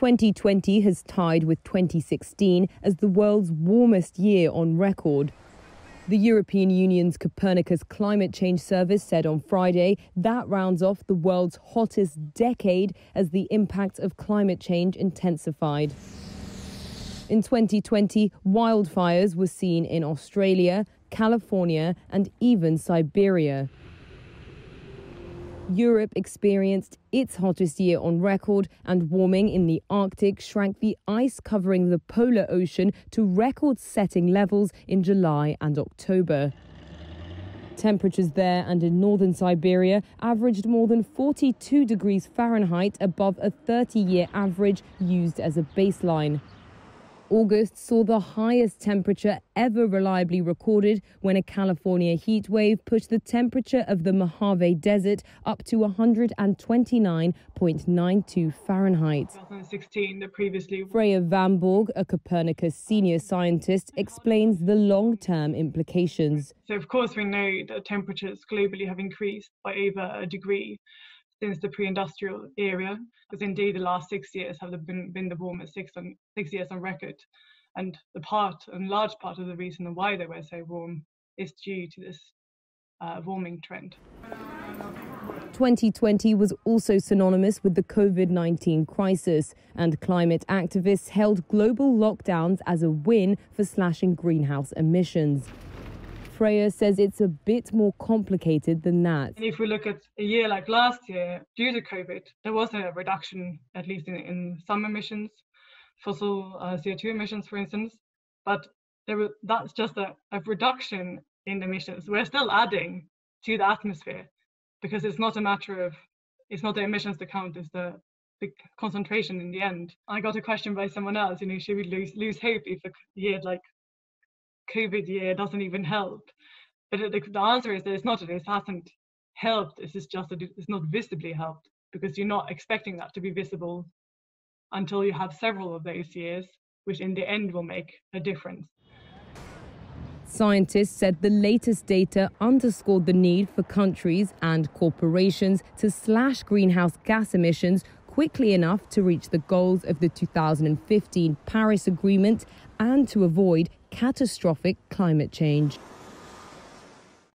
2020 has tied with 2016 as the world's warmest year on record. The European Union's Copernicus Climate Change Service said on Friday that rounds off the world's hottest decade as the impacts of climate change intensified. In 2020, wildfires were seen in Australia, California, and even Siberia. Europe experienced its hottest year on record, and warming in the Arctic shrank the ice covering the polar ocean to record-setting levels in July and October. Temperatures there and in northern Siberia averaged more than 42 degrees Fahrenheit above a 30-year average used as a baseline. August saw the highest temperature ever reliably recorded when a California heat wave pushed the temperature of the Mojave Desert up to 129.92 Fahrenheit. 2016, the previously... Freya Van Borg, a Copernicus senior scientist, explains the long-term implications. So, of course, we know that temperatures globally have increased by over a degree since the pre-industrial era, because indeed the last 6 years have been the warmest six years on record. And the large part of the reason why they were so warm is due to this warming trend. 2020 was also synonymous with the COVID-19 crisis, and climate activists hailed global lockdowns as a win for slashing greenhouse emissions. Freya says it's a bit more complicated than that. And if we look at a year like last year, due to COVID, there was a reduction, at least in some emissions, fossil CO2 emissions, for instance. But that's just a reduction in emissions. We're still adding to the atmosphere, because it's not a matter of, it's not the emissions that count, it's the concentration in the end. I got a question by someone else, should we lose hope if a year like COVID year doesn't even help? But the answer is that it's not, it hasn't helped, it's just that it's not visibly helped, because you're not expecting that to be visible until you have several of those years, which in the end will make a difference. Scientists said the latest data underscored the need for countries and corporations to slash greenhouse gas emissions quickly enough to reach the goals of the 2015 Paris Agreement and to avoid catastrophic climate change.